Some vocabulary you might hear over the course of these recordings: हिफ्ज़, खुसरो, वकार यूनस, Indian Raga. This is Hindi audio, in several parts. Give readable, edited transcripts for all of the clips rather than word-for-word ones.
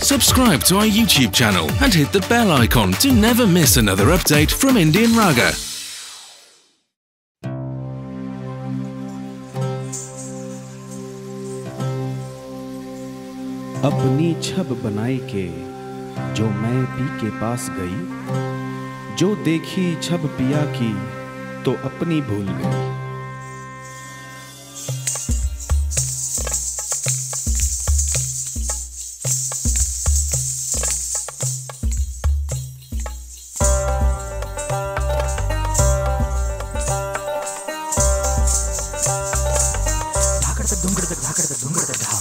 Subscribe to our YouTube channel and hit the bell icon to never miss another update from Indian Raga. अपनी छब बनाए के जो मैं पी के पास गई, जो देखी छब पिया की तो अपनी भूल गई। धाकड़ तक धुंगड़ तक धाकड़ तक धुंगड़ तक धा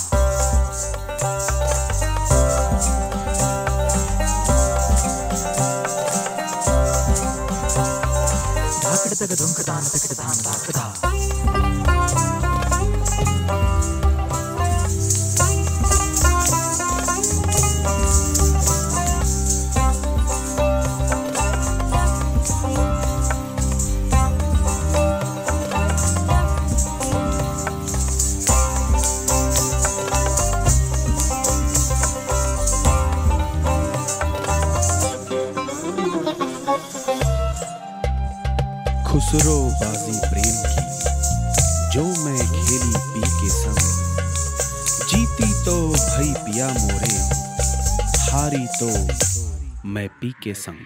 तक धुमकदान तक धान धाकदा खुसरो बाजी प्रेम की जो मैं खेली पी के संग, जीती तो भई पिया मोरे, हारी तो मैं पी के संग।